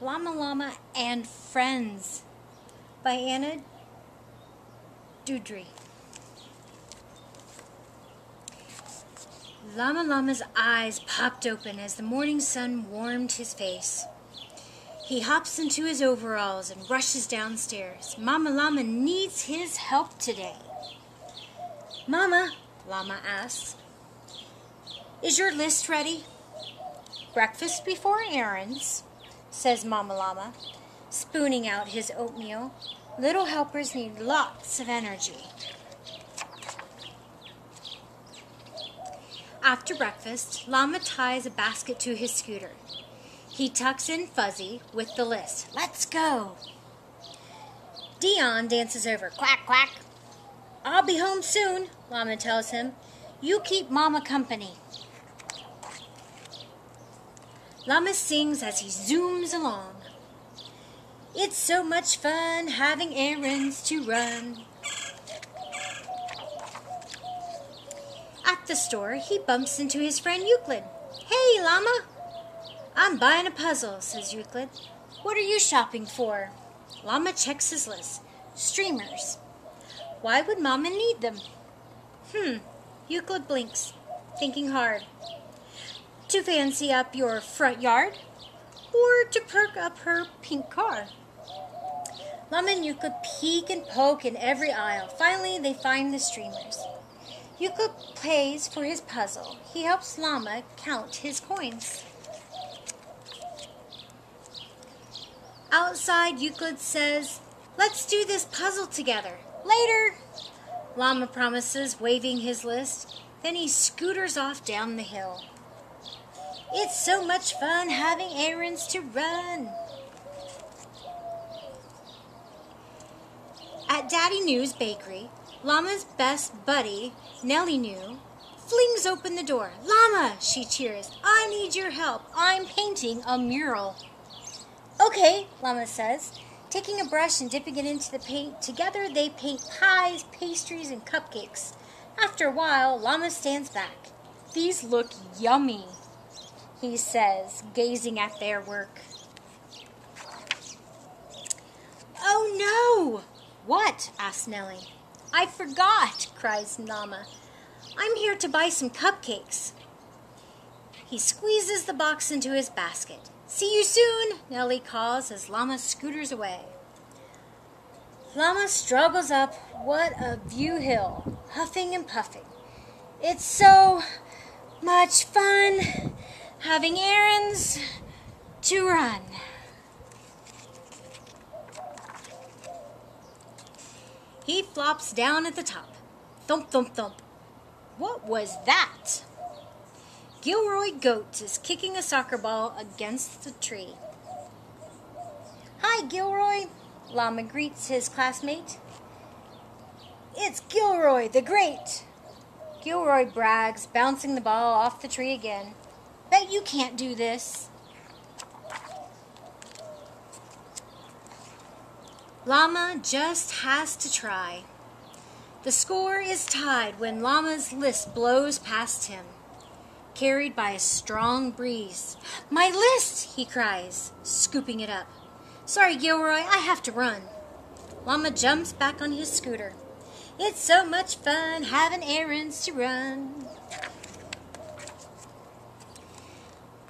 Llama Llama and Friends by Anna Dewdney. Llama Llama's eyes popped open as the morning sun warmed his face. He hops into his overalls and rushes downstairs. Mama Llama needs his help today. Mama, Llama asks, is your list ready? Breakfast before errands, says Mama Llama, spooning out his oatmeal. Little helpers need lots of energy. After breakfast, Llama ties a basket to his scooter. He tucks in Fuzzy with the list. Let's go. Dion dances over. Quack, quack. I'll be home soon, Llama tells him. You keep Mama company. Llama sings as he zooms along. It's so much fun having errands to run. At the store, he bumps into his friend Euclid. Hey, Llama. I'm buying a puzzle, says Euclid. What are you shopping for? Llama checks his list. Streamers. Why would Mama need them? Euclid blinks, thinking hard. To fancy up your front yard, or to perk up her pink car. Llama and Euclid peek and poke in every aisle. Finally, they find the streamers. Euclid pays for his puzzle. He helps Llama count his coins. Outside, Euclid says, "Let's do this puzzle together." "Later," Llama promises, waving his list. Then he scooters off down the hill. It's so much fun having errands to run. At Daddy New's bakery, Llama's best buddy, Nellie New, flings open the door. Llama, she cheers. I need your help. I'm painting a mural. Okay, Llama says. Taking a brush and dipping it into the paint, together they paint pies, pastries, and cupcakes. After a while, Llama stands back. These look yummy, he says, gazing at their work. Oh no! What? asks Nellie. I forgot, cries Llama. I'm here to buy some cupcakes. He squeezes the box into his basket. See you soon, Nellie calls as Llama scooters away. Llama struggles up what a view hill, huffing and puffing. It's so much fun having errands to run. He flops down at the top. Thump, thump, thump. What was that? Gilroy Goat is kicking a soccer ball against the tree. Hi, Gilroy, Llama greets his classmate. It's Gilroy the Great. Gilroy brags, bouncing the ball off the tree again. Bet you can't do this. Llama just has to try. The score is tied when Llama's list blows past him, carried by a strong breeze. My list, he cries, scooping it up. Sorry, Gilroy, I have to run. Llama jumps back on his scooter. It's so much fun having errands to run.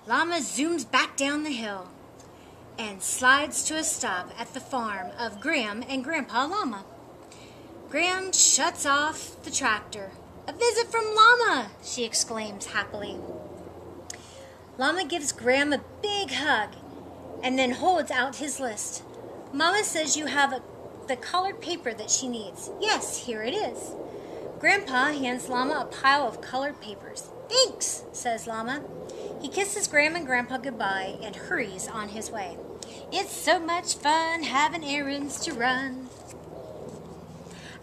Llama zooms back down the hill and slides to a stop at the farm of Graham and Grandpa Llama. Graham shuts off the tractor. A visit from Llama, she exclaims happily. Llama gives Graham a big hug and then holds out his list. Mama says you have the colored paper that she needs. Yes, here it is. Grandpa hands Llama a pile of colored papers. Thanks, says Llama. He kisses Graham and Grandpa goodbye and hurries on his way. It's so much fun having errands to run.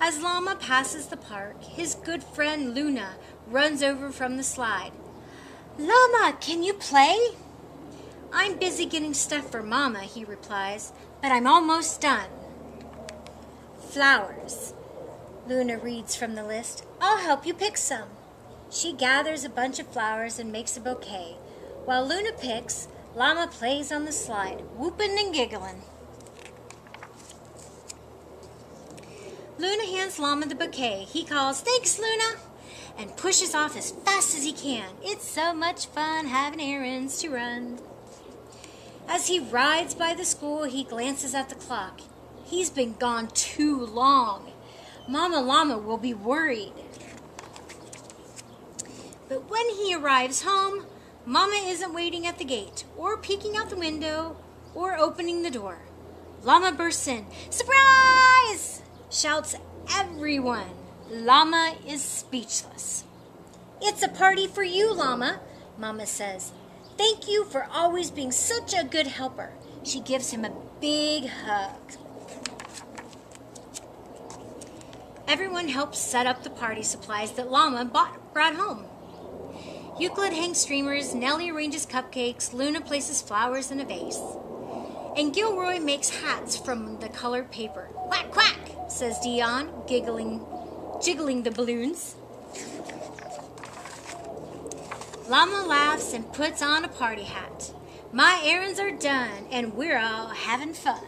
As Llama passes the park, his good friend Luna runs over from the slide. Llama, can you play? I'm busy getting stuff for Mama, he replies, but I'm almost done. Flowers, Luna reads from the list. I'll help you pick some. She gathers a bunch of flowers and makes a bouquet. While Luna picks, Llama plays on the slide, whooping and giggling. Luna hands Llama the bouquet. He calls, "Thanks, Luna," and pushes off as fast as he can. It's so much fun having errands to run. As he rides by the school, he glances at the clock. He's been gone too long. Mama Llama will be worried. But when he arrives home, Mama isn't waiting at the gate, or peeking out the window, or opening the door. Llama bursts in. "Surprise!" shouts everyone. Llama is speechless. "It's a party for you, Llama," Mama says. "Thank you for always being such a good helper." She gives him a big hug. Everyone helps set up the party supplies that Llama brought home. Euclid hangs streamers, Nellie arranges cupcakes, Luna places flowers in a vase. And Gilroy makes hats from the colored paper. "Quack, quack," says Dion, jiggling the balloons. Llama laughs and puts on a party hat. "My errands are done, and we're all having fun."